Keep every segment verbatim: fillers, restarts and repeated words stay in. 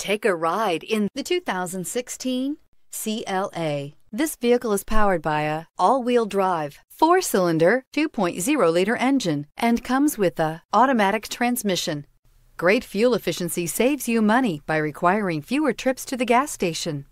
Take a ride in the two thousand sixteen C L A. This vehicle is powered by a all-wheel drive, four-cylinder, two point oh liter engine and comes with a automatic transmission. Great fuel efficiency saves you money by requiring fewer trips to the gas station.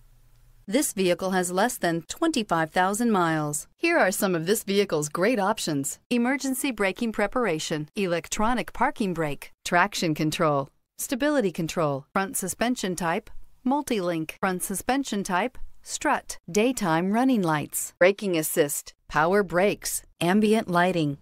This vehicle has less than twenty-five thousand miles. Here are some of this vehicle's great options: emergency braking preparation, electronic parking brake, traction control, stability control, front suspension type, multi-link, front suspension type, strut, daytime running lights, braking assist, power brakes, ambient lighting.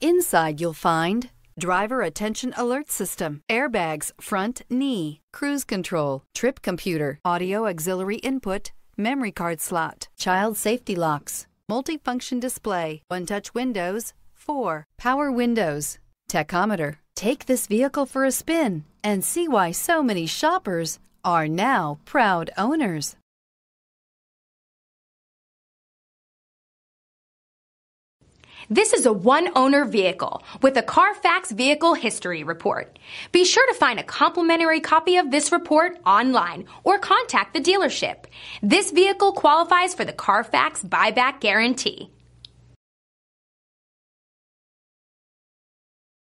Inside you'll find driver attention alert system, airbags, front knee, cruise control, trip computer, audio auxiliary input, memory card slot, child safety locks, multifunction display, one-touch windows, four, power windows, tachometer. Take this vehicle for a spin and see why so many shoppers are now proud owners. This is a one-owner vehicle with a Carfax Vehicle History Report. Be sure to find a complimentary copy of this report online or contact the dealership. This vehicle qualifies for the Carfax Buyback Guarantee.